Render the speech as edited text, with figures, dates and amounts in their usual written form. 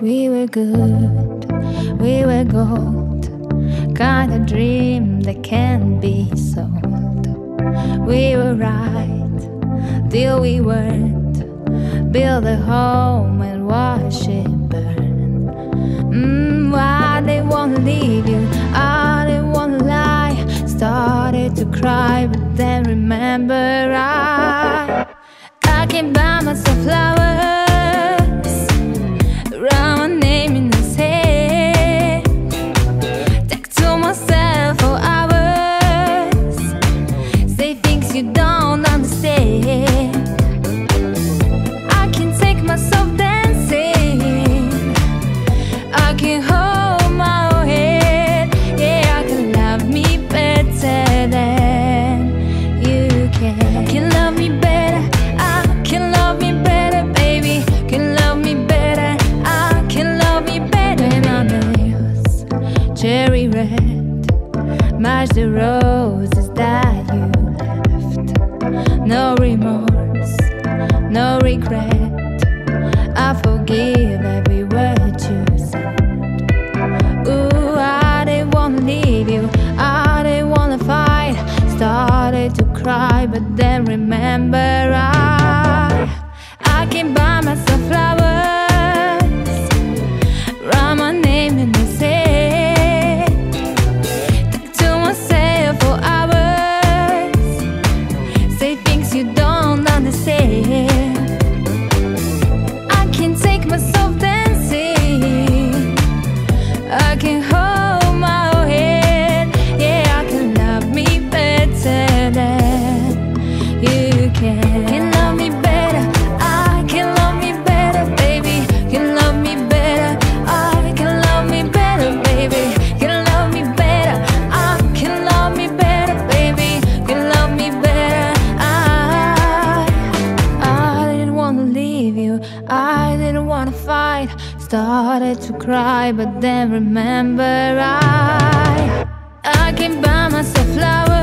We were good, we were gold, kind of dream that can't be sold. We were right, till we weren't, build a home and watch it burn. Why they wanna leave you, I didn't wanna lie. Started to cry, but then remember I can't buy myself flowers. Cherry red, match the roses that you left. No remorse, no regret, I forgive every word you said. Ooh, I didn't wanna leave you, I didn't wanna fight. Started to cry, but then remember I can't buy myself flowers, write my name in the sand. I didn't wanna fight, started to cry, but then remember I can't buy myself flowers.